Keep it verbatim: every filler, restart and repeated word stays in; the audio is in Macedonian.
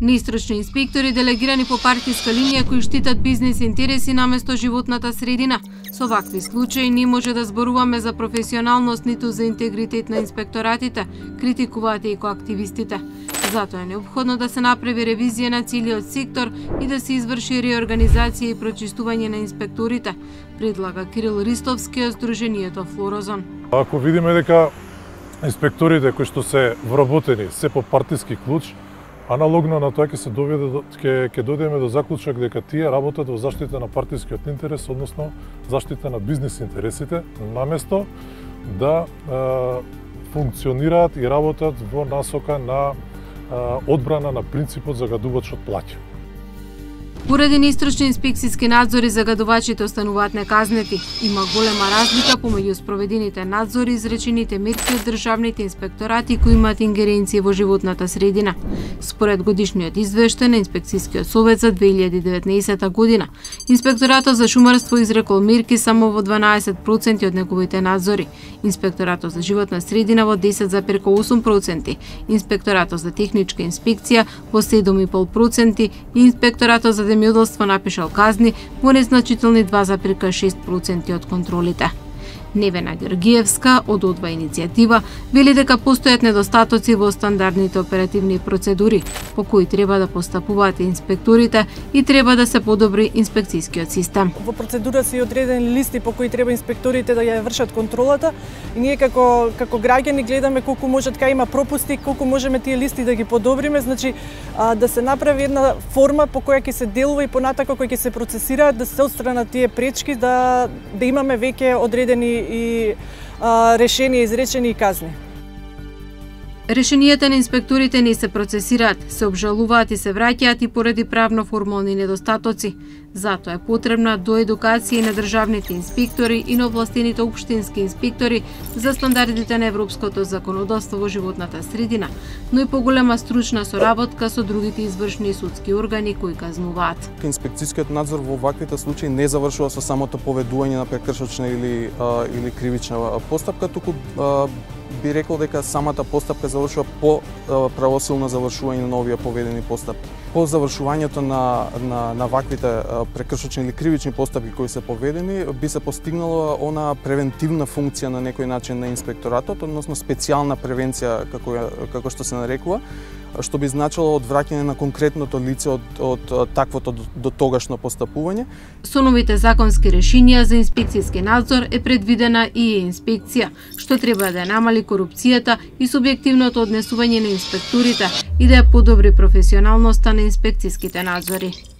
Неистручни инспектори делегирани по партиска линија кои штитат бизнес интереси наместо животната средина. Со вакви случаи не може да зборуваме за професионалност ниту за интегритет на инспекторатите, критикуваат и екоактивистите. Затоа е необходно да се направи ревизија на целиот сектор и да се изврши реорганизација и прочистување на инспекторите, предлага Кирил Ристовски од Сдруженијето Флорозон. Ако видиме дека инспекторите кои што се вработени се по партиски клуч, аналогно на тоа ќе се доведе ќе ќе дојдеме до заклучок дека тие работат во заштита на партискиот интерес, односно заштита на бизнис интересите, наместо да е, функционираат и работат во насока на одбрана на принципот за загадувачот плаќа. Поради неистручни инспекциски надзори загадувачите остануваат неказнети. Има голема разлика помеѓу спроведените надзори и изречените мерки од државните инспекторати кои имаат ингеренција во животната средина. Според годишниот извештај на инспекцијскиот совет за две илјади и деветнаесета година, инспекторатот за шумарство изрекол мерки само во дванаесет проценти од неговите надзори, инспекторатот за животна средина во десет запирка осум проценти, инспекторатот за техничка инспекција во седум запирка пет проценти и инспекторатот за земјоделство напишал казни во незначителни два запирка шест проценти од контролите. Невена Ѓоргиевска од Одва иницијатива вели дека постојат недостатоци во стандардните оперативни процедури по кои треба да постапуваат инспекторите и треба да се подобри инспекцијскиот систем. Во процедура се одредени листи по кои треба инспекторите да ја вршат контролата и ние како како граѓани гледаме колку може така има пропусти, колку можеме тие листи да ги подобриме, значи а, да се направи една форма по која ќе се делува и понатака кој ќе се процесираат да се отстранат тие пречки да да имаме веќе одредени и а, решенија, изречени и казни. Решенијата на инспекторите не се процесираат, се обжалуваат и се враќаат и поради правно-формални недостатоци. Затоа е потребна доедукација на државните инспектори и на овластените општински инспектори за стандардите на европското законодавство во животната средина, но и поголема стручна соработка со другите извршни судски органи кои казнуваат. Инспекцијскиот надзор во ваквите случаи не завршува со самото поведување на прекршочна или а, или кривична постапка, туку а, би рекол дека самата постапка завршува по правосилно завршување на овие поведени постапки. По завршувањето на на, на ваквите прекршочни или кривични постапки кои се поведени, би се постигнала она превентивна функција на некој начин на инспекторатот, односно специјална превенција како како што се нарекува, што би значило одвраќање на конкретното лице од, од, од таквото до, до тогашно постапување. Со новите законски решенија за инспекцијски надзор е предвидена и инспекција, што треба да намали корупцијата и субјективното однесување на инспекторите и да ја подобри професионалноста на инспекцијските надзори.